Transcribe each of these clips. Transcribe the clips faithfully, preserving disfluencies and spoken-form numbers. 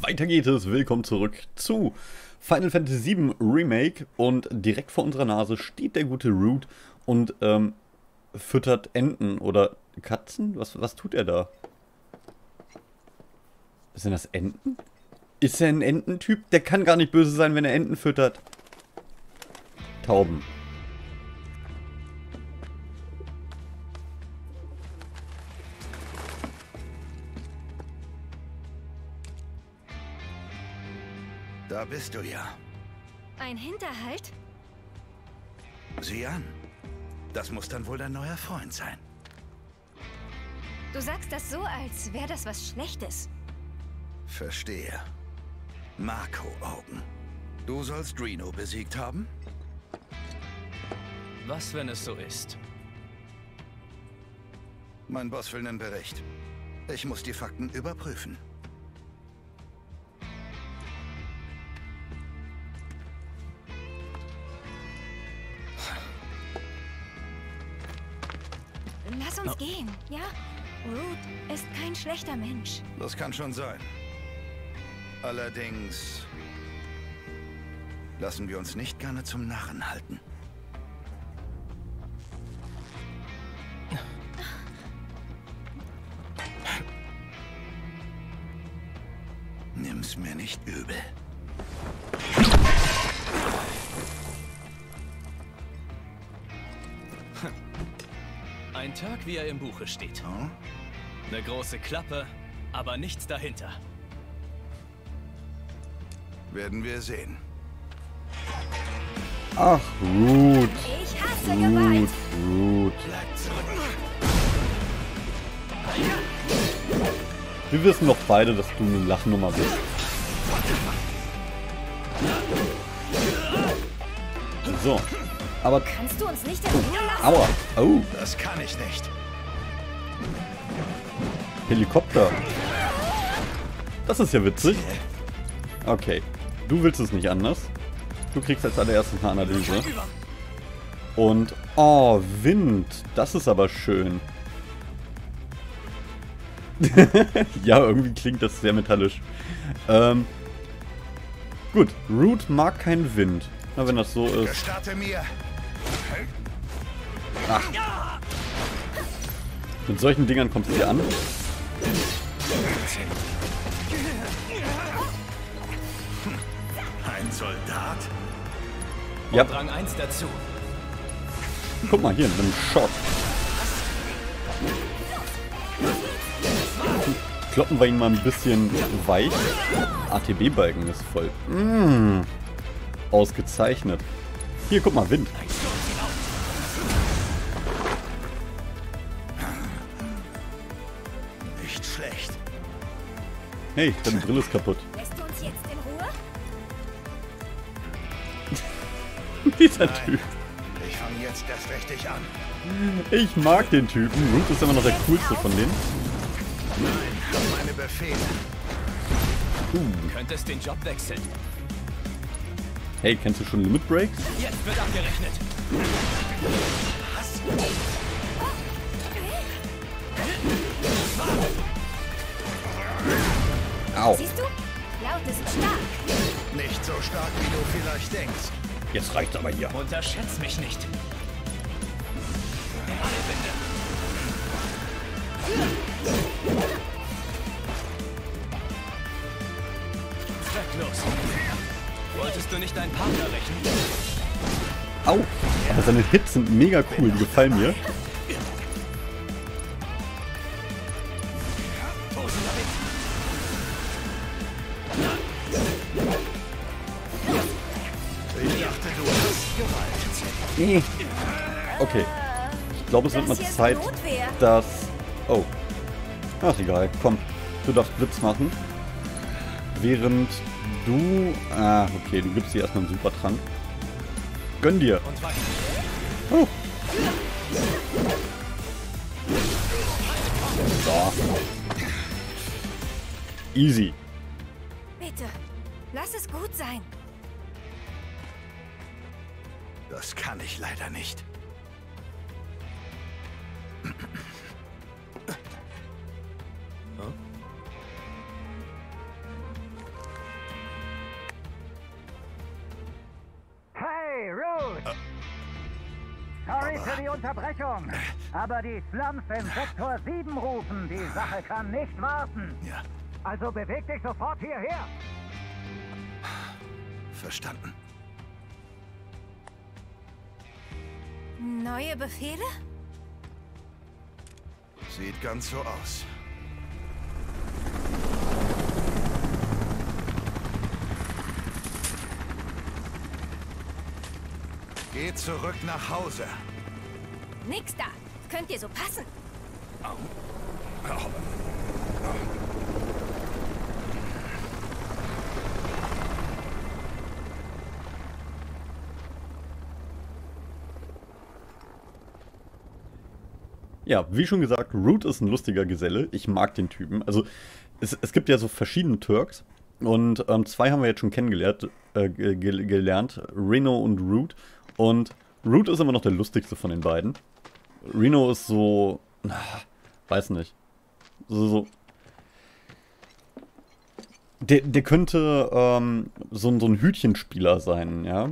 Weiter geht es, willkommen zurück zu Final Fantasy sieben Remake und direkt vor unserer Nase steht der gute Rude und ähm, füttert Enten oder Katzen? Was, was tut er da? Sind das Enten? Ist er ein Ententyp? Der kann gar nicht böse sein, wenn er Enten füttert. Tauben. Da bist du ja. Ein Hinterhalt? Sieh an. Das muss dann wohl dein neuer Freund sein. Du sagst das so, als wäre das was Schlechtes. Verstehe. Marco-Augen. Du sollst Reno besiegt haben? Was, wenn es so ist? Mein Boss will einen Bericht. Ich muss die Fakten überprüfen. Lass uns gehen, ja? Rude ist kein schlechter Mensch. Das kann schon sein. Allerdings lassen wir uns nicht gerne zum Narren halten. Nimm's mir nicht übel. Ein Tag, wie er im Buche steht. Hm? Eine große Klappe, aber nichts dahinter. Werden wir sehen. Ach, Rude. Ich hasse Gewalt. Rude. Bleibt zurück. Wir wissen doch beide, dass du eine Lachnummer bist. So. Aber kannst du uns nicht in Ruhe lassen? Aua. Oh. Das kann ich nicht. Helikopter. Das ist ja witzig. Okay. Du willst es nicht anders. Du kriegst als allererstes eine Analyse. Und oh, Wind. Das ist aber schön. Ja, irgendwie klingt das sehr metallisch. Ähm, gut. Rude mag keinen Wind. Na, wenn das so ist. Ach. Mit solchen Dingern kommst du hier an. Ein Soldat? Ja. Und Rang eins dazu. Guck mal hier in einem Shot. Kloppen wir ihn mal ein bisschen weich. A T B-Balken ist voll. Mmh. Ausgezeichnet. Hier, guck mal, Wind. Nicht schlecht. Hey, deine Brille ist kaputt. Lässt du uns jetzt in Ruhe? Dieser Nein. Typ. Ich fange jetzt erst richtig an. Ich mag den Typen. Ruth ist immer noch der coolste von denen. Nein, meine Befehle. Uh. Du könntest den Job wechseln. Hey, kennst du schon Limit Breaks? Jetzt wird abgerechnet. Was? Au. Siehst du? Cloud ist stark. Nicht so stark, wie du vielleicht denkst. Jetzt reicht's aber hier. Unterschätz mich nicht. Alle Wände. Zwecklos. Wolltest du nicht deinen Partner rechnen? Au! Aber seine Hits sind mega cool, die gefallen mir. Ich dachte, du hast Gewalt. Okay. Ich glaube, es wird mal Zeit, dass... Oh. Ach, egal. Komm. Du darfst Blitz machen. Während... Du... Ah, okay, du gibst dir erstmal einen Supertrank. Gönn dir! Oh. So. Easy. Bitte, lass es gut sein. Das kann ich leider nicht. Sorry für die Unterbrechung, aber die Slums in Sektor sieben rufen. Die Sache kann nicht warten. Ja. Also beweg dich sofort hierher. Verstanden. Neue Befehle? Sieht ganz so aus. Geht zurück nach Hause. Nix da. Könnt ihr so passen? Au. Au. Ja, wie schon gesagt, Root ist ein lustiger Geselle. Ich mag den Typen. Also, es, es gibt ja so verschiedene Turks. Und ähm, zwei haben wir jetzt schon kennengelernt. Äh, gel gelernt. Reno und Root. Und Root ist immer noch der lustigste von den beiden. Reno ist so... Weiß nicht. So... so. Der, der könnte ähm, so, so ein Hütchenspieler sein, ja.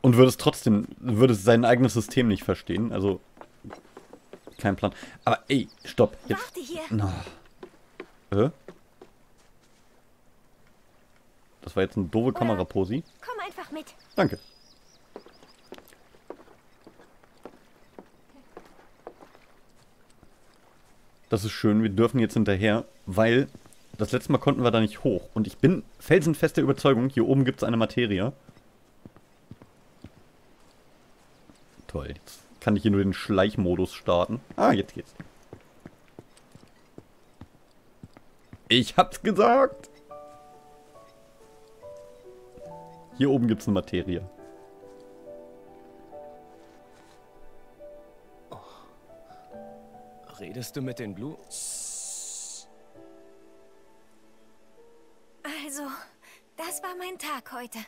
Und würde es trotzdem... Würde es sein eigenes System nicht verstehen. Also... Kein Plan. Aber ey, stopp. Jetzt. Warte hier. Na. Äh? Das war jetzt eine doofe Kameraposi. Komm einfach mit. Danke. Das ist schön, wir dürfen jetzt hinterher, weil das letzte Mal konnten wir da nicht hoch. Und ich bin felsenfest der Überzeugung, hier oben gibt es eine Materie. Toll, jetzt kann ich hier nur den Schleichmodus starten. Ah, jetzt geht's. Ich hab's gesagt! Hier oben gibt es eine Materie. Oh. Redest du mit den Blue? Also, das war mein Tag heute.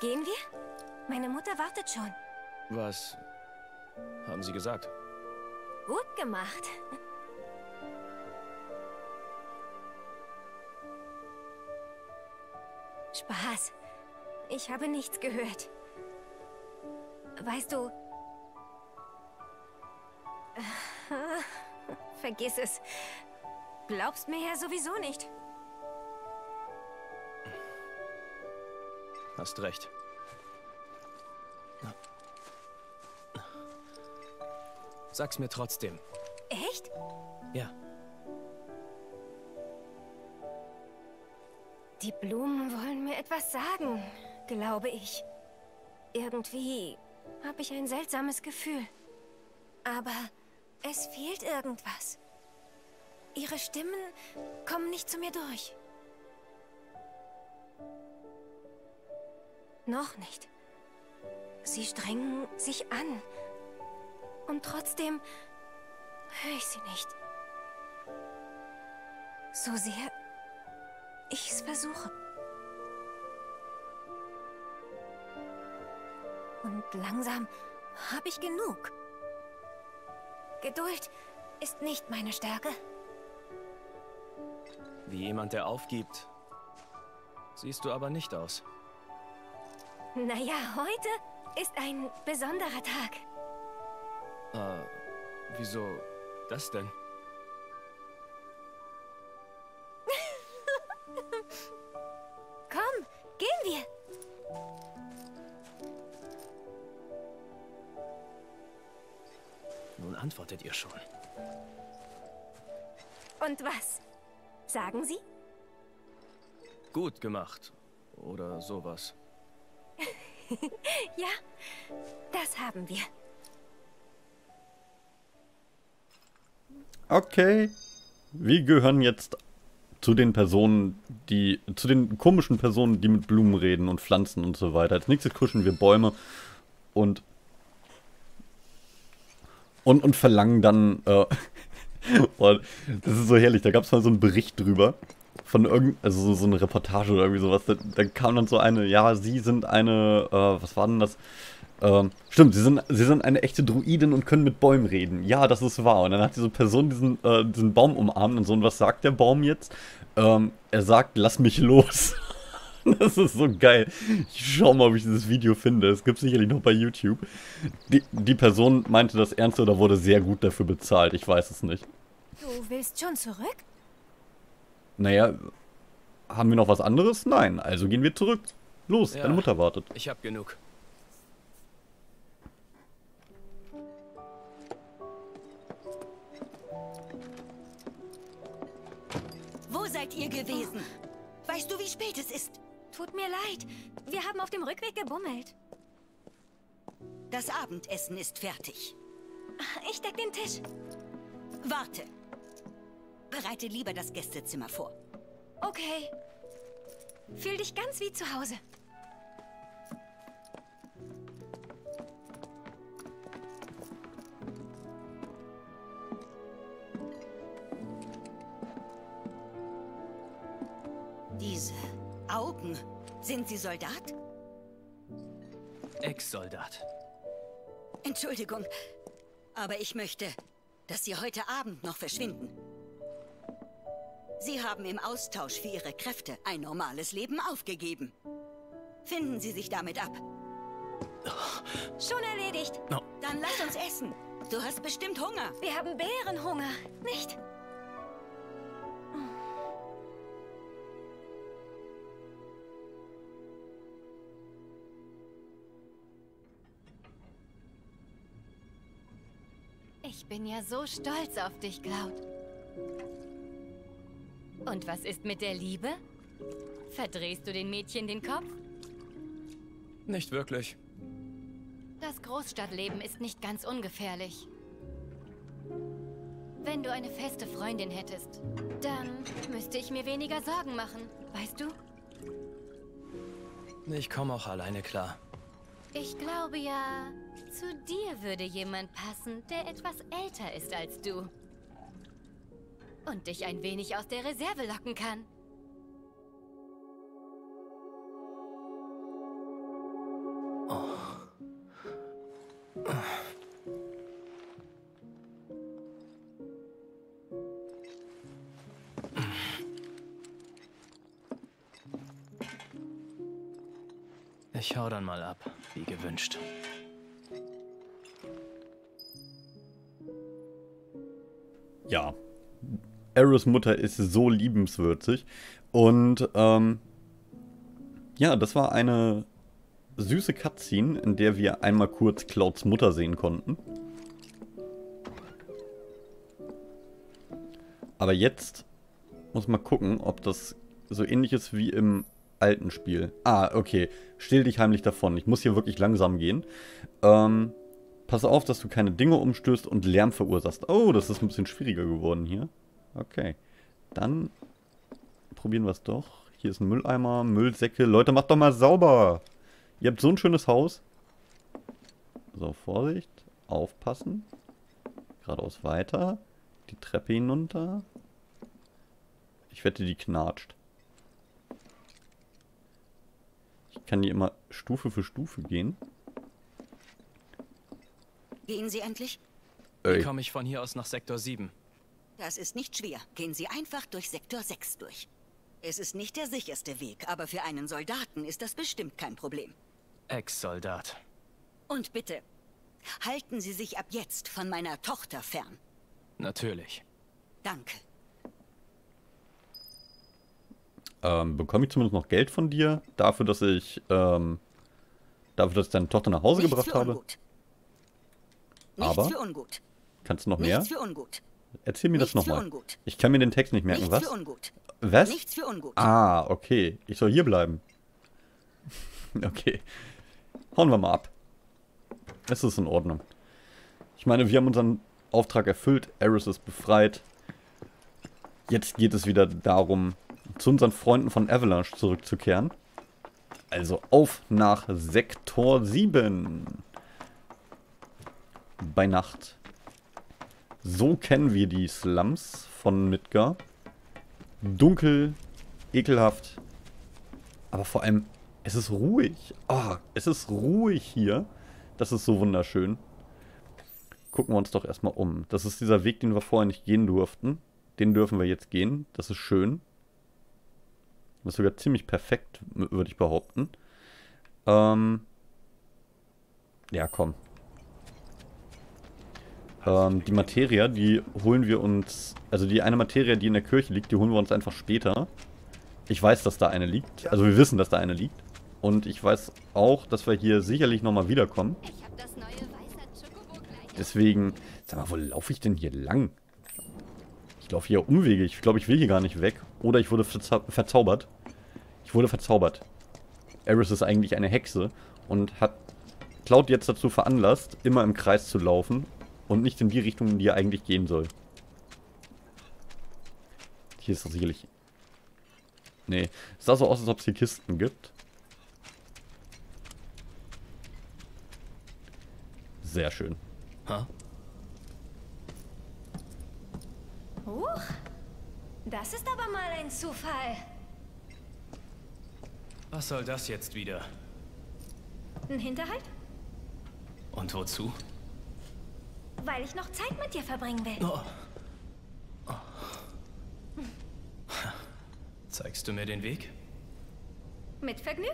Gehen wir? Meine Mutter wartet schon. Was haben Sie gesagt? Gut gemacht. Spaß. Ich habe nichts gehört. Weißt du... Vergiss es. Glaubst mir ja sowieso nicht. Hast recht. Sag's mir trotzdem. Echt? Ja. Die Blumen wollen mir etwas sagen, glaube ich. Irgendwie habe ich ein seltsames Gefühl. Aber es fehlt irgendwas. Ihre Stimmen kommen nicht zu mir durch. Noch nicht. Sie strengen sich an. Und trotzdem höre ich sie nicht. So sehr ich es versuche. Und langsam habe ich genug. Geduld ist nicht meine Stärke. Wie jemand, der aufgibt, siehst du aber nicht aus. Naja, heute ist ein besonderer Tag. Äh, wieso das denn? Komm, gehen wir. Nun antwortet ihr schon. Und was? Sagen Sie? Gut gemacht. Oder sowas. Ja, das haben wir. Okay. Wir gehören jetzt zu den Personen, die... zu den komischen Personen, die mit Blumen reden und Pflanzen und so weiter. Als nächstes kuscheln wir Bäume und... und, und verlangen dann... Äh, das ist so herrlich, da gab es mal so einen Bericht drüber. von irgend, also so, so eine Reportage oder irgendwie sowas, dann da kam dann so eine, ja, sie sind eine, äh, was war denn das? Ähm, stimmt, sie sind, sie sind eine echte Druidin und können mit Bäumen reden. Ja, das ist wahr. Und dann hat diese Person diesen, äh, diesen Baum umarmt und so, und was sagt der Baum jetzt? Ähm, er sagt, lass mich los. Das ist so geil. Ich schau mal, ob ich dieses Video finde. Es gibt sicherlich noch bei YouTube. Die, die Person meinte das ernst oder wurde sehr gut dafür bezahlt. Ich weiß es nicht. Du willst schon zurück? Naja, haben wir noch was anderes? Nein, also gehen wir zurück. Los, ja, deine Mutter wartet. Ich hab genug. Wo seid ihr gewesen? Weißt du, wie spät es ist? Tut mir leid, wir haben auf dem Rückweg gebummelt. Das Abendessen ist fertig. Ich deck den Tisch. Warte. Bereite lieber das Gästezimmer vor. Okay. Fühl dich ganz wie zu Hause. Diese Augen. Sind Sie Soldat? Ex-Soldat. Entschuldigung, aber ich möchte, dass Sie heute Abend noch verschwinden. Sie haben im Austausch für Ihre Kräfte ein normales Leben aufgegeben. Finden Sie sich damit ab. Oh. Schon erledigt. No. Dann lass uns essen. Du hast bestimmt Hunger. Wir haben Bärenhunger, nicht? Ich bin ja so stolz auf dich, Cloud. Und was ist mit der Liebe? Verdrehst du den Mädchen den Kopf? Nicht wirklich. Das Großstadtleben ist nicht ganz ungefährlich. Wenn du eine feste Freundin hättest, dann müsste ich mir weniger Sorgen machen, weißt du? Ich komme auch alleine klar. Ich glaube ja, zu dir würde jemand passen, der etwas älter ist als du. Und dich ein wenig aus der Reserve locken kann. Oh. Ich hau dann mal ab, wie gewünscht. Ja. Aeriths Mutter ist so liebenswürdig und ähm, ja, das war eine süße Cutscene, in der wir einmal kurz Clouds Mutter sehen konnten. Aber jetzt muss man gucken, ob das so ähnlich ist wie im alten Spiel. Ah, okay. Still dich heimlich davon. Ich muss hier wirklich langsam gehen. Ähm, pass auf, dass du keine Dinge umstößt und Lärm verursachst. Oh, das ist ein bisschen schwieriger geworden hier. Okay, dann probieren wir es doch. Hier ist ein Mülleimer, Müllsäcke. Leute, macht doch mal sauber. Ihr habt so ein schönes Haus. So, Vorsicht. Aufpassen. Geradeaus weiter. Die Treppe hinunter. Ich wette, die knatscht. Ich kann hier immer Stufe für Stufe gehen. Gehen Sie endlich? Wie komme ich von hier aus nach Sektor sieben? Das ist nicht schwer. Gehen Sie einfach durch Sektor sechs durch. Es ist nicht der sicherste Weg, aber für einen Soldaten ist das bestimmt kein Problem. Ex-Soldat. Und bitte, halten Sie sich ab jetzt von meiner Tochter fern. Natürlich. Danke. Ähm, bekomme ich zumindest noch Geld von dir? Dafür, dass ich, ähm, dafür, dass ich deine Tochter nach Hause gebracht habe? Nichts für ungut. Kannst du noch mehr? Nichts für ungut. Erzähl mir das nochmal. Ich kann mir den Text nicht merken, was? Was? Ah, okay. Ich soll hier bleiben. Okay. Hauen wir mal ab. Es ist in Ordnung. Ich meine, wir haben unseren Auftrag erfüllt. Aerith ist befreit. Jetzt geht es wieder darum, zu unseren Freunden von Avalanche zurückzukehren. Also auf nach Sektor sieben. Bei Nacht. So kennen wir die Slums von Midgar. Dunkel, ekelhaft. Aber vor allem, es ist ruhig. Oh, es ist ruhig hier. Das ist so wunderschön. Gucken wir uns doch erstmal um. Das ist dieser Weg, den wir vorher nicht gehen durften. Den dürfen wir jetzt gehen. Das ist schön. Das ist sogar ziemlich perfekt, würde ich behaupten. Ähm ja, komm. Ähm, die Materia, die holen wir uns... Also die eine Materia, die in der Kirche liegt, die holen wir uns einfach später. Ich weiß, dass da eine liegt. Also wir wissen, dass da eine liegt. Und ich weiß auch, dass wir hier sicherlich nochmal wiederkommen. Deswegen... Sag mal, wo laufe ich denn hier lang? Ich laufe hier Umwege. Ich glaube, ich will hier gar nicht weg. Oder ich wurde verzau verzaubert. Ich wurde verzaubert. Aerith ist eigentlich eine Hexe und hat Cloud jetzt dazu veranlasst, immer im Kreis zu laufen und nicht in die Richtung, in die er eigentlich gehen soll. Hier ist das sicherlich... Nee, es sah so aus, als ob es hier Kisten gibt. Sehr schön. Huh? Huch, das ist aber mal ein Zufall. Was soll das jetzt wieder? Ein Hinterhalt? Und wozu? Weil ich noch Zeit mit dir verbringen will. Oh. Oh. Zeigst du mir den Weg? Mit Vergnügen.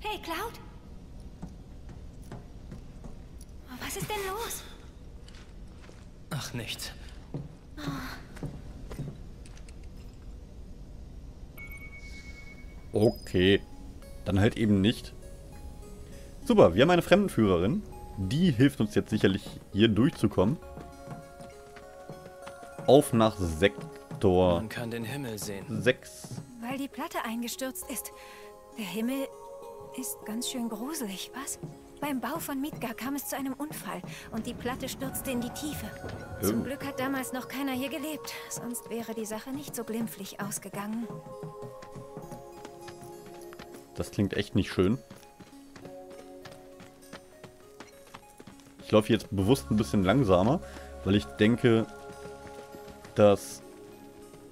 Hey, Cloud. Was ist denn los? Ach, nichts. Oh. Okay. Dann halt eben nicht. Super, wir haben eine Fremdenführerin. Die hilft uns jetzt sicherlich, hier durchzukommen. Auf nach Sektor Man kann den Himmel sehen. sechs. Weil die Platte eingestürzt ist. Der Himmel ist ganz schön gruselig, was? Beim Bau von Midgar kam es zu einem Unfall und die Platte stürzte in die Tiefe. Oh. Zum Glück hat damals noch keiner hier gelebt, sonst wäre die Sache nicht so glimpflich ausgegangen. Das klingt echt nicht schön. Ich laufe jetzt bewusst ein bisschen langsamer, weil ich denke, dass...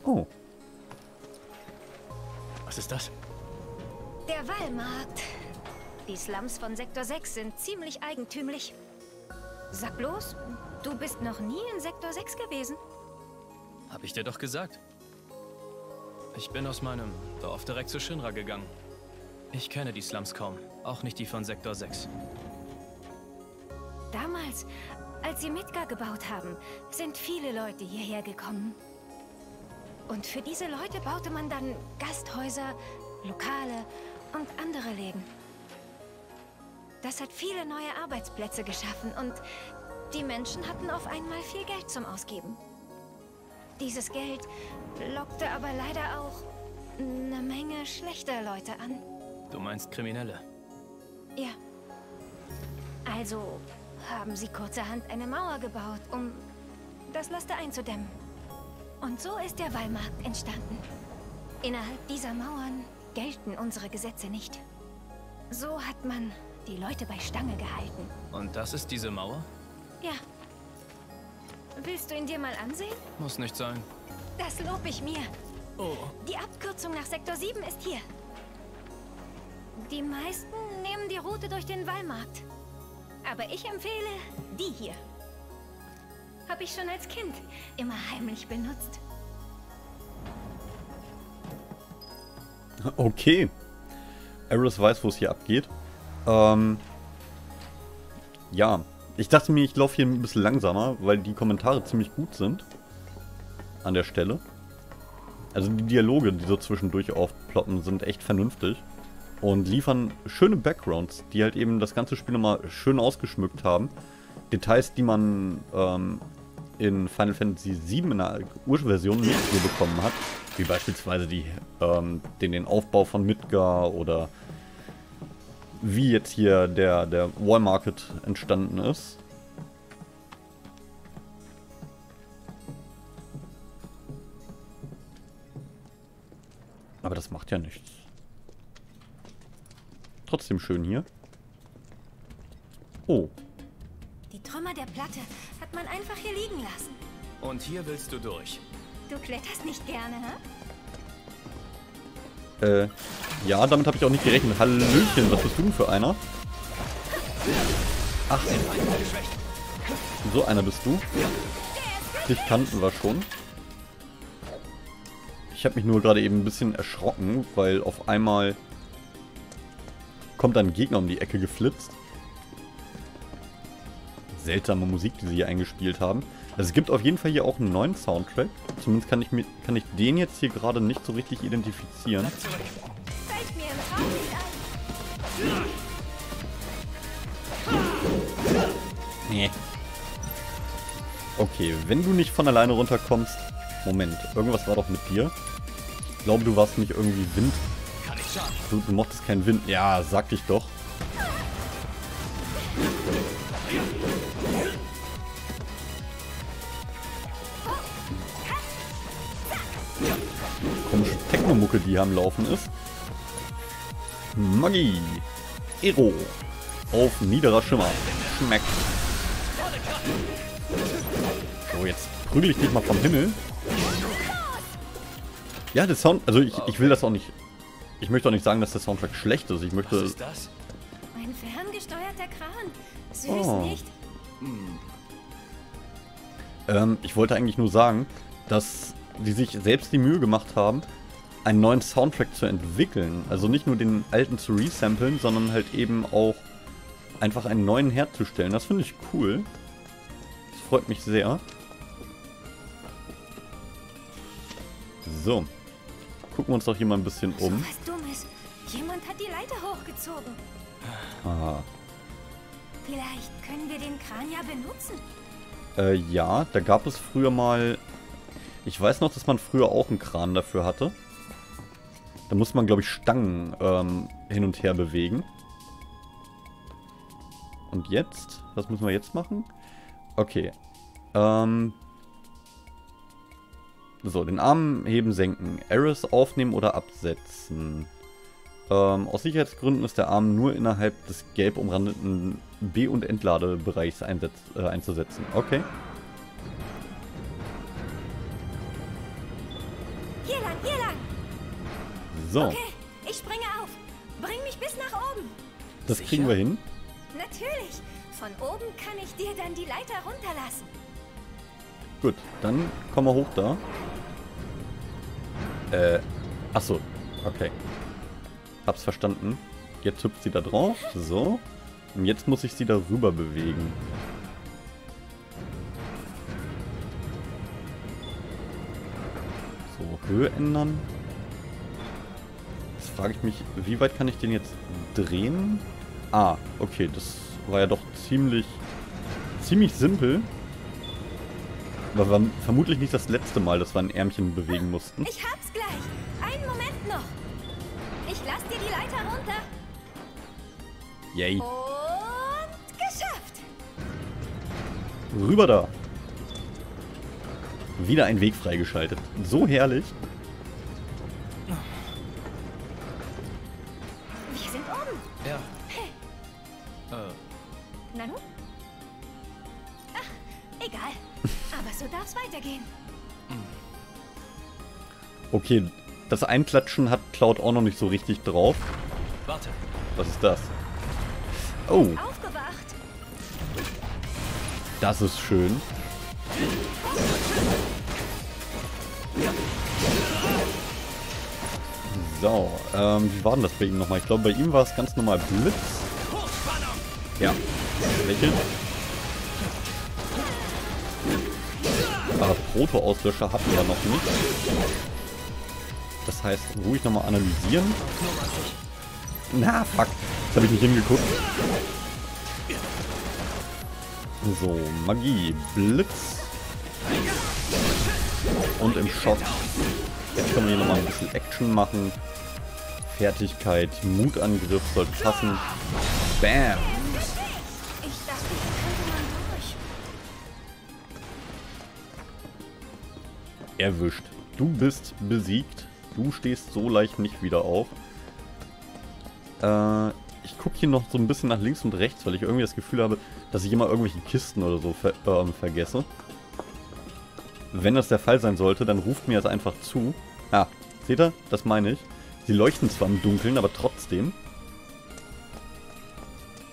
Oh. Was ist das? Der Wallmarkt. Die Slums von Sektor sechs sind ziemlich eigentümlich. Sag bloß, du bist noch nie in Sektor sechs gewesen. Hab ich dir doch gesagt. Ich bin aus meinem Dorf direkt zu Shinra gegangen. Ich kenne die Slums kaum, auch nicht die von Sektor sechs. Damals, als sie Midgar gebaut haben, sind viele Leute hierher gekommen. Und für diese Leute baute man dann Gasthäuser, Lokale und andere Läden. Das hat viele neue Arbeitsplätze geschaffen und die Menschen hatten auf einmal viel Geld zum Ausgeben. Dieses Geld lockte aber leider auch eine Menge schlechter Leute an. Du meinst Kriminelle? Ja. Also... haben sie kurzerhand eine Mauer gebaut, um das Laster einzudämmen. Und so ist der Wallmarkt entstanden. Innerhalb dieser Mauern gelten unsere Gesetze nicht. So hat man die Leute bei Stange gehalten. Und das ist diese Mauer? Ja. Willst du ihn dir mal ansehen? Muss nicht sein. Das lob ich mir. Oh. Die Abkürzung nach Sektor sieben ist hier. Die meisten nehmen die Route durch den Wallmarkt. Aber ich empfehle die hier. Habe ich schon als Kind immer heimlich benutzt. Okay. Aerith weiß, wo es hier abgeht. Ähm. Ja. Ich dachte mir, ich laufe hier ein bisschen langsamer, weil die Kommentare ziemlich gut sind. An der Stelle. Also die Dialoge, die so zwischendurch aufploppen, sind echt vernünftig. Und liefern schöne Backgrounds, die halt eben das ganze Spiel nochmal schön ausgeschmückt haben. Details, die man ähm, in Final Fantasy sieben in der Urversion nicht so bekommen hat. Wie beispielsweise die, ähm, den, den Aufbau von Midgar oder wie jetzt hier der, der Wallmarkt entstanden ist. Aber das macht ja nichts. Trotzdem schön hier. Oh. Die Trümmer der Platte hat man einfach hier liegen lassen. Und hier willst du durch. Du kletterst nicht gerne, hä? Äh, ja, damit habe ich auch nicht gerechnet. Hallöchen, was bist du denn für einer? Ach, so einer bist du. Dich kannten wir schon. Ich habe mich nur gerade eben ein bisschen erschrocken, weil auf einmal kommt ein Gegner um die Ecke geflitzt. Seltsame Musik, die sie hier eingespielt haben. Also es gibt auf jeden Fall hier auch einen neuen Soundtrack. Zumindest kann ich, mir, kann ich den jetzt hier gerade nicht so richtig identifizieren. Nee. Okay, wenn du nicht von alleine runterkommst... Moment, irgendwas war doch mit dir. Ich glaube, du warst nicht irgendwie Wind. Du, du mochtest keinen Wind. Ja, sag dich doch. Komische Technomucke, die hier am Laufen ist. Magie. Ero. Auf niederer Schimmer. Schmeckt. So, jetzt prügel ich dich mal vom Himmel. Ja, der Sound... Also ich, ich will das auch nicht... Ich möchte auch nicht sagen, dass der Soundtrack schlecht ist. Ich möchte... Was ist das? Ein ferngesteuerter Kran. Süß, oh. Nicht? Hm. Ähm, ich wollte eigentlich nur sagen, dass die sich selbst die Mühe gemacht haben, einen neuen Soundtrack zu entwickeln. Also nicht nur den alten zu resamplen, sondern halt eben auch einfach einen neuen herzustellen. Das finde ich cool. Das freut mich sehr. So. Gucken wir uns doch hier mal ein bisschen um. So was Dummes. Jemand hat die Leiter hochgezogen. Aha. Vielleicht können wir den Kran ja benutzen. Äh, ja, da gab es früher mal... Ich weiß noch, dass man früher auch einen Kran dafür hatte. Da musste man, glaube ich, Stangen ähm, hin und her bewegen. Und jetzt? Was müssen wir jetzt machen? Okay. Ähm... So, den Arm heben, senken. Aerith aufnehmen oder absetzen. Ähm, aus Sicherheitsgründen ist der Arm nur innerhalb des gelb umrandeten B- und Entladebereichs äh, einzusetzen. Okay. Hier lang, hier lang. So. Okay, ich springe auf. Bring mich bis nach oben. Das Sicher? Kriegen wir hin. Natürlich. Von oben kann ich dir dann die Leiter runterlassen. Gut, dann kommen wir hoch da. Äh, achso, okay. Hab's verstanden. Jetzt hüpft sie da drauf, so. Und jetzt muss ich sie da rüber bewegen. So, Höhe ändern. Jetzt frage ich mich, wie weit kann ich den jetzt drehen? Ah, okay, das war ja doch ziemlich, ziemlich simpel. Aber war vermutlich nicht das letzte Mal, dass wir ein Ärmchen bewegen mussten. Ich hab's gleich. Einen Moment noch. Ich lass dir die Leiter runter. Yay. Und geschafft. Rüber da. Wieder ein Weg freigeschaltet. So herrlich. Wir sind oben. Ja. Hey. Uh. Na nun? Ach, egal. Aber so darf's weitergehen. Okay, das Einklatschen hat Cloud auch noch nicht so richtig drauf. Warte. Was ist das? Oh. Aufgewacht. Das ist schön. So, ähm, wie war denn das bei ihm nochmal? Ich glaube, bei ihm war es ganz normal Blitz. Ja. Lächeln. Aber Proto-Auslöscher hatten wir noch nicht. Das heißt, ruhig nochmal analysieren. Na, fuck. Jetzt habe ich nicht hingeguckt. So, Magie, Blitz. Und im Shot. Jetzt können wir hier nochmal ein bisschen Action machen. Fertigkeit, Mutangriff soll passen. Bam. Erwischt. Du bist besiegt. Du stehst so leicht nicht wieder auf. Äh, ich gucke hier noch so ein bisschen nach links und rechts, weil ich irgendwie das Gefühl habe, dass ich immer irgendwelche Kisten oder so ver äh, vergesse. Wenn das der Fall sein sollte, dann ruft mir das einfach zu. Ah, seht ihr? Das meine ich. Sie leuchten zwar im Dunkeln, aber trotzdem.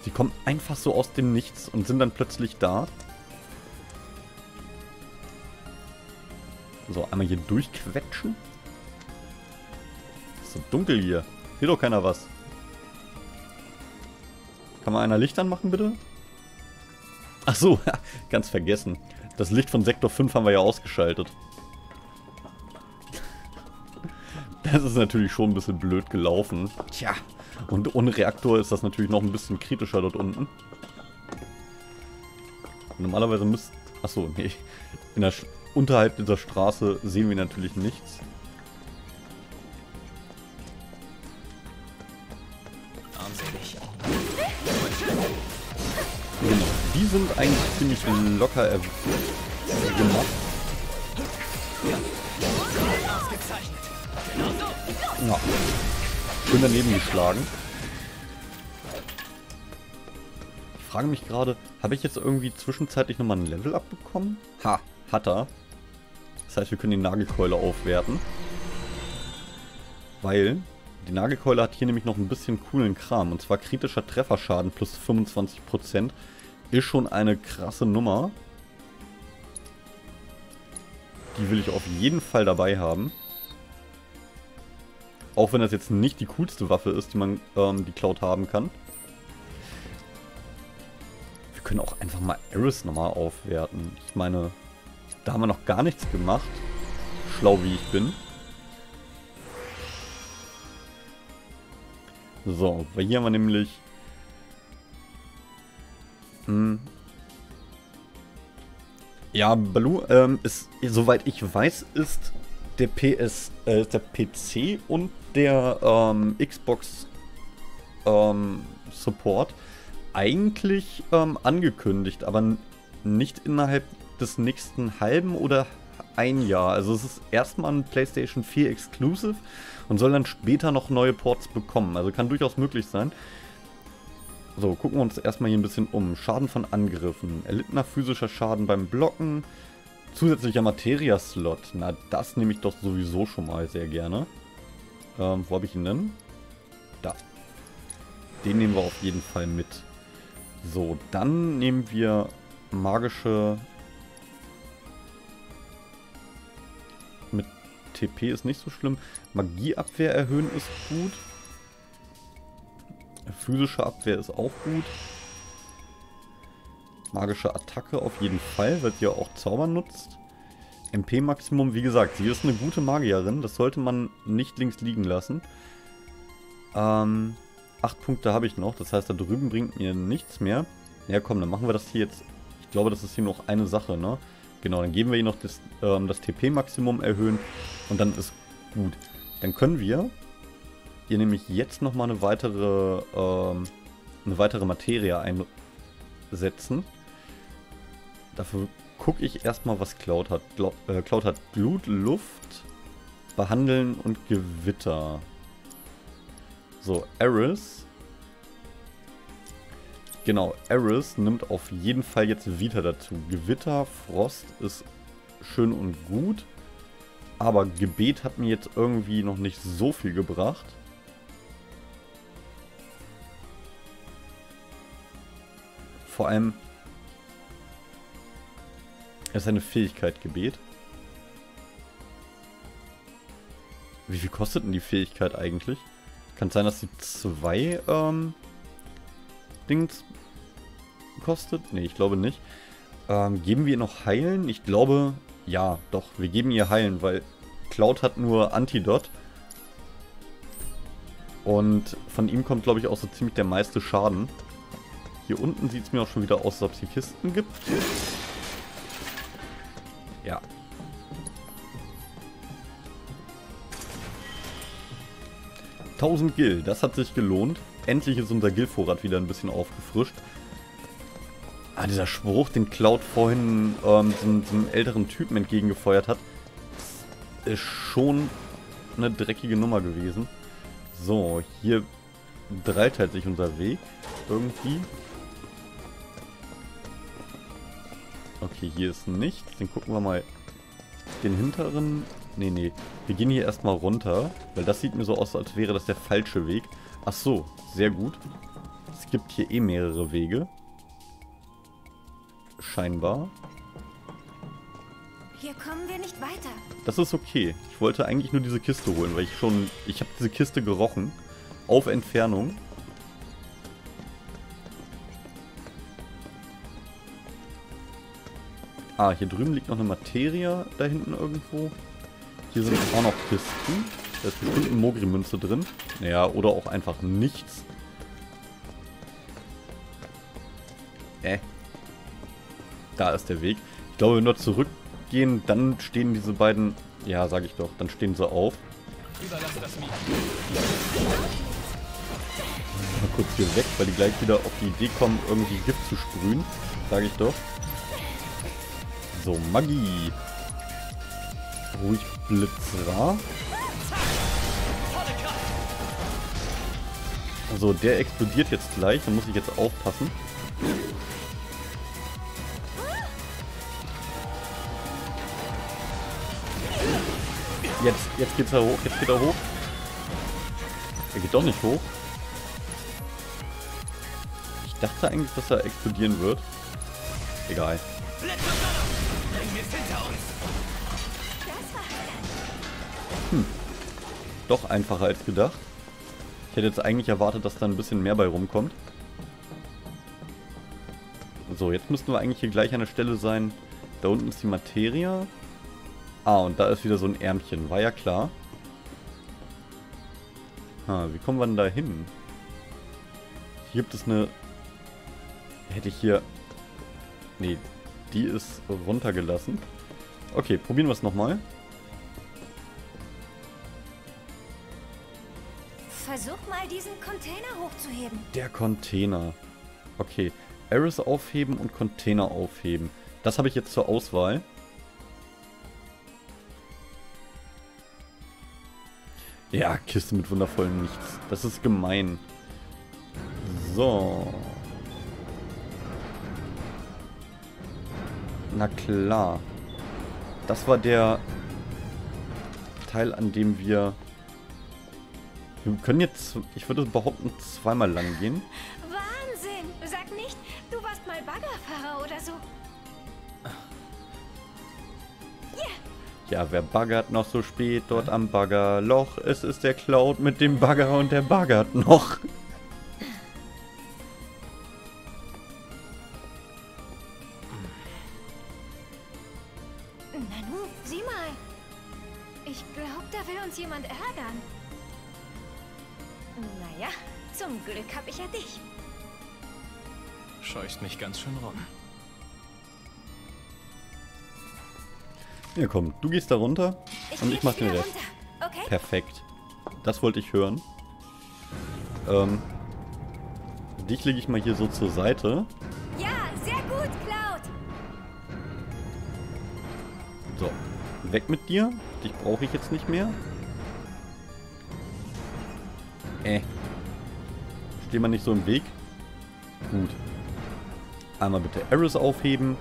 Sie kommen einfach so aus dem Nichts und sind dann plötzlich da. So, einmal hier durchquetschen. Ist so dunkel hier. Sieht doch keiner was. Kann mal einer Licht anmachen, bitte? Ach so, ganz vergessen. Das Licht von Sektor fünf haben wir ja ausgeschaltet. Das ist natürlich schon ein bisschen blöd gelaufen. Tja, und ohne Reaktor ist das natürlich noch ein bisschen kritischer dort unten. Normalerweise müsste... Achso, nee. In der Sch- unterhalb dieser Straße sehen wir natürlich nichts. Genau, die sind eigentlich ziemlich locker gemacht. Na, schön daneben geschlagen. Ich frage mich gerade, habe ich jetzt irgendwie zwischenzeitlich nochmal ein Level abbekommen? Ha, hat er. Das heißt, wir können die Nagelkeule aufwerten. Weil die Nagelkeule hat hier nämlich noch ein bisschen coolen Kram. Und zwar kritischer Trefferschaden plus fünfundzwanzig Prozent. Ist schon eine krasse Nummer. Die will ich auf jeden Fall dabei haben. Auch wenn das jetzt nicht die coolste Waffe ist, die man ähm, die Cloud haben kann. Wir können auch einfach mal Aerith nochmal aufwerten. Ich meine... Da haben wir noch gar nichts gemacht. Schlau wie ich bin. So, weil hier haben wir nämlich... Hm. Ja, Baloo, ähm, ist, soweit ich weiß, ist der P S, äh, der P C und der ähm, Xbox ähm, Support eigentlich ähm, angekündigt, aber nicht innerhalb des nächsten halben oder ein Jahr. Also es ist erstmal ein Playstation vier Exclusive und soll dann später noch neue Ports bekommen. Also kann durchaus möglich sein. So, gucken wir uns erstmal hier ein bisschen um. Schaden von Angriffen. Erlittener physischer Schaden beim Blocken. Zusätzlicher Materia-Slot. Na, das nehme ich doch sowieso schon mal sehr gerne. Ähm, wo habe ich ihn denn? Da. Den nehmen wir auf jeden Fall mit. So, dann nehmen wir magische... T P ist nicht so schlimm. Magieabwehr erhöhen ist gut. Physische Abwehr ist auch gut. Magische Attacke auf jeden Fall, weil sie ja auch Zaubern nutzt. M P-Maximum, wie gesagt, sie ist eine gute Magierin. Das sollte man nicht links liegen lassen. Ähm, acht Punkte habe ich noch. Das heißt, da drüben bringt mir nichts mehr. Ja komm, dann machen wir das hier jetzt. Ich glaube, das ist hier noch eine Sache, ne? Genau, dann geben wir hier noch das, ähm, das T P-Maximum erhöhen und dann ist gut. Dann können wir hier nämlich jetzt nochmal eine weitere ähm, eine weitere Materie einsetzen. Dafür gucke ich erstmal, was Cloud hat. Glaub, äh, Cloud hat Glut, Luft, Behandeln und Gewitter. So, Aerith. Genau, Aerith nimmt auf jeden Fall jetzt Vita dazu. Gewitter, Frost ist schön und gut, aber Gebet hat mir jetzt irgendwie noch nicht so viel gebracht. Vor allem ist eine Fähigkeit Gebet. Wie viel kostet denn die Fähigkeit eigentlich? Kann es sein, dass sie zwei ähm, Dings kostet? Ne, ich glaube nicht. Ähm, geben wir ihr noch Heilen? Ich glaube, ja, doch. Wir geben ihr Heilen, weil Cloud hat nur Antidot. Und von ihm kommt, glaube ich, auch so ziemlich der meiste Schaden. Hier unten sieht es mir auch schon wieder aus, als ob es hier Kisten gibt. Ja. tausend Gil, das hat sich gelohnt. Endlich ist unser Gil-Vorrat wieder ein bisschen aufgefrischt. Ah, dieser Spruch, den Cloud vorhin ähm, diesem, diesem älteren Typen entgegengefeuert hat, ist schon eine dreckige Nummer gewesen. So, hier dreiteilt sich unser Weg irgendwie. Okay, hier ist nichts. Dann gucken wir mal den hinteren. Nee, nee. Wir gehen hier erstmal runter, weil das sieht mir so aus, als wäre das der falsche Weg. Ach so, sehr gut. Es gibt hier eh mehrere Wege. Scheinbar. Hier kommen wir nicht weiter. Das ist okay. Ich wollte eigentlich nur diese Kiste holen, weil ich schon... Ich habe diese Kiste gerochen. Auf Entfernung. Ah, hier drüben liegt noch eine Materia da hinten irgendwo. Hier sind auch noch Kisten. Da ist bestimmt eine Mogrimünze drin. Naja, oder auch einfach nichts. Äh. Da ist der Weg. Ich glaube, wenn wir zurückgehen, dann stehen diese beiden... Ja, sag ich doch. Dann stehen sie auf. Überlasse das mir. Mal kurz hier weg, weil die gleich wieder auf die Idee kommen, irgendwie Gift zu sprühen. Sag ich doch. So, Magie. Ruhig, Blitzra. Also, der explodiert jetzt gleich. Da muss ich jetzt aufpassen. Jetzt, jetzt geht's da hoch. Jetzt geht er hoch. Er geht doch nicht hoch. Ich dachte eigentlich, dass er explodieren wird. Egal. Hm. Doch einfacher als gedacht. Ich hätte jetzt eigentlich erwartet, dass da ein bisschen mehr bei rumkommt. So, jetzt müssten wir eigentlich hier gleich an der Stelle sein. Da unten ist die Materia. Ah, und da ist wieder so ein Ärmchen. War ja klar. Ah, wie kommen wir denn da hin? Hier gibt es eine... Hätte ich hier... Nee, die ist runtergelassen. Okay, probieren wir es nochmal. Versuch mal, diesen Container hochzuheben. Der Container. Okay, Aerith aufheben und Container aufheben. Das habe ich jetzt zur Auswahl. Ja, Kiste mit wundervollem Nichts. Das ist gemein. So. Na klar. Das war der Teil, an dem wir... Wir können jetzt, ich würde behaupten, zweimal lang gehen. Wahnsinn! Sag nicht, du warst mal Baggerfahrer oder so. Yeah. Ja, wer baggert noch so spät dort am Baggerloch? Es ist der Cloud mit dem Bagger und der baggert noch. Nanu, sieh mal. Ich glaube, da will uns jemand ärgern. Naja, zum Glück habe ich ja dich. Scheuchst mich ganz schön rum. Ja komm, du gehst da runter ich und ich mach den Rest. Okay? Perfekt. Das wollte ich hören. Ähm, dich lege ich mal hier so zur Seite. Ja, sehr gut, Cloud. So, weg mit dir. Dich brauche ich jetzt nicht mehr. Äh. Steh mal nicht so im Weg. Gut. Einmal bitte Aerith aufheben.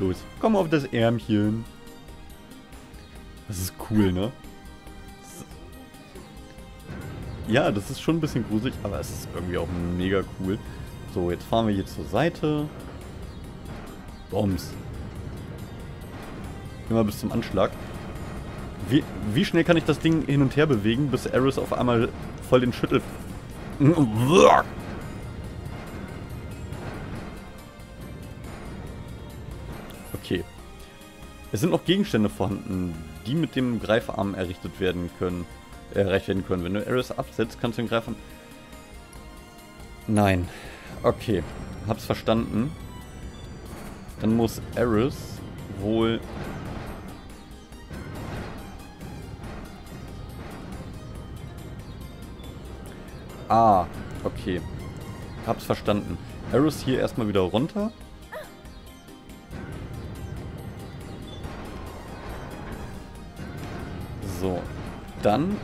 Los, komm auf das Ärmchen. Das ist cool, ne? Ja, das ist schon ein bisschen gruselig, aber es ist irgendwie auch mega cool. So, jetzt fahren wir hier zur Seite. Bombs. Immer bis zum Anschlag. Wie, wie schnell kann ich das Ding hin und her bewegen, bis Aerith auf einmal voll den Schüttel... Okay. Es sind noch Gegenstände vorhanden, die mit dem Greifarm errichtet werden können. Erreicht werden können. Wenn du Aerith absetzt, kannst du den Greifarm... Nein. Okay. Hab's verstanden. Dann muss Aerith wohl... Ah, okay. Hab's verstanden. Aerith hier erstmal wieder runter. So, dann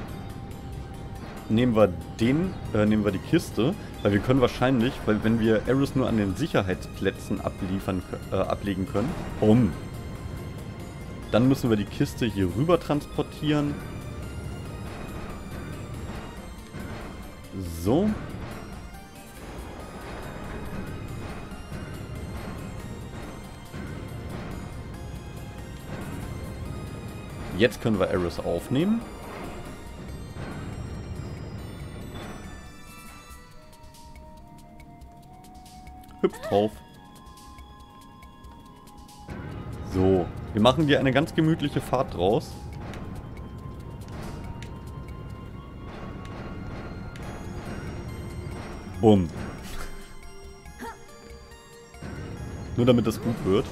nehmen wir den, äh, nehmen wir die Kiste, weil wir können wahrscheinlich, weil wenn wir Aerith nur an den Sicherheitsplätzen abliefern, äh, ablegen können, um, dann müssen wir die Kiste hier rüber transportieren. So. Jetzt können wir Aerith aufnehmen. Hüpf drauf. So, wir machen hier eine ganz gemütliche Fahrt draus. Bumm. Nur damit das gut wird.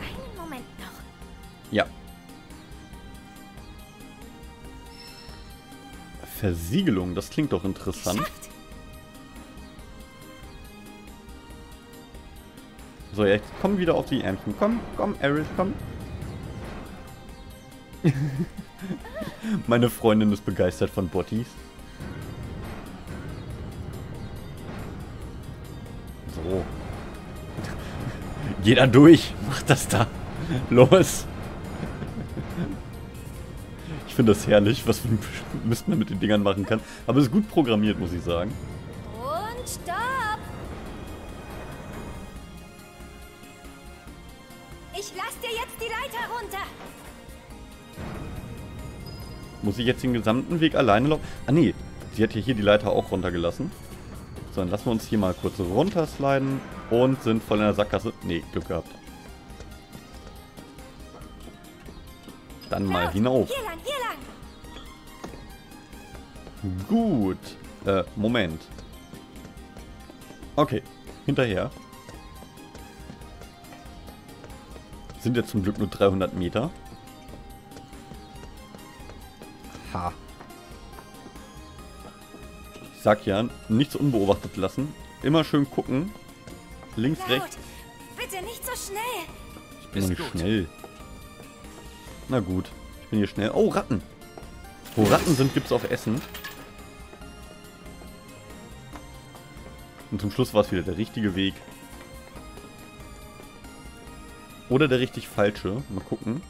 Einen Moment noch. Ja. Versiegelung, das klingt doch interessant. Geschafft. So, jetzt komm wieder auf die Ärmchen. Komm, komm, Aerith, komm. Meine Freundin ist begeistert von Botties. So. Geh da durch, mach das da. Los. Ich finde das herrlich, was für ein Mist man mit den Dingern machen kann. Aber es ist gut programmiert, muss ich sagen. Und stopp! Ich lasse dir jetzt die Leiter runter! Muss ich jetzt den gesamten Weg alleine laufen? Ah nee, sie hat ja hier die Leiter auch runtergelassen. So, dann lassen wir uns hier mal kurz runtersliden und sind voll in der Sackgasse. Nee, Glück gehabt. Dann mal hinauf. Hier lang, hier lang. Gut. Äh, Moment. Okay, hinterher. Sind jetzt zum Glück nur dreihundert Meter. Ha. Ich sag ja, nichts unbeobachtet lassen. Immer schön gucken. Links, Cloud, rechts. Bitte nicht so schnell. Ich bin nicht schnell. Na gut, ich bin hier schnell. Oh, Ratten! Wo Ratten sind, gibt's auch Essen. Und zum Schluss war es wieder der richtige Weg. Oder der richtig falsche. Mal gucken.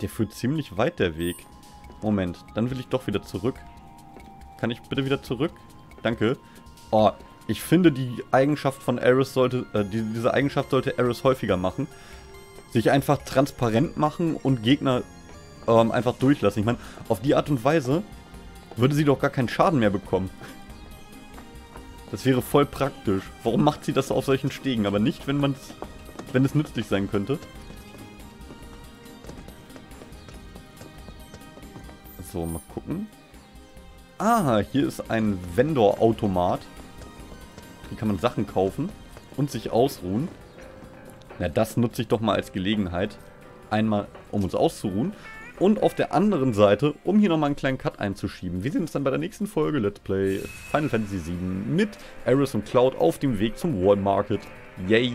Der führt ziemlich weit, der Weg. Moment, dann will ich doch wieder zurück. Kann ich bitte wieder zurück? Danke. Oh, ich finde, die Eigenschaft von Aerith sollte, äh, die, diese Eigenschaft sollte Aerith häufiger machen. Sich einfach transparent machen und Gegner ähm, einfach durchlassen. Ich meine, auf die Art und Weise würde sie doch gar keinen Schaden mehr bekommen. Das wäre voll praktisch. Warum macht sie das auf solchen Stegen? Aber nicht, wenn man es, wenn es nützlich sein könnte. So, mal gucken. Ah, hier ist ein Vendor-Automat. Hier kann man Sachen kaufen und sich ausruhen. Na, das nutze ich doch mal als Gelegenheit. Einmal, um uns auszuruhen. Und auf der anderen Seite, um hier nochmal einen kleinen Cut einzuschieben. Wir sehen uns dann bei der nächsten Folge Let's Play Final Fantasy sieben mit Aerith und Cloud auf dem Weg zum Wallmarkt. Yay!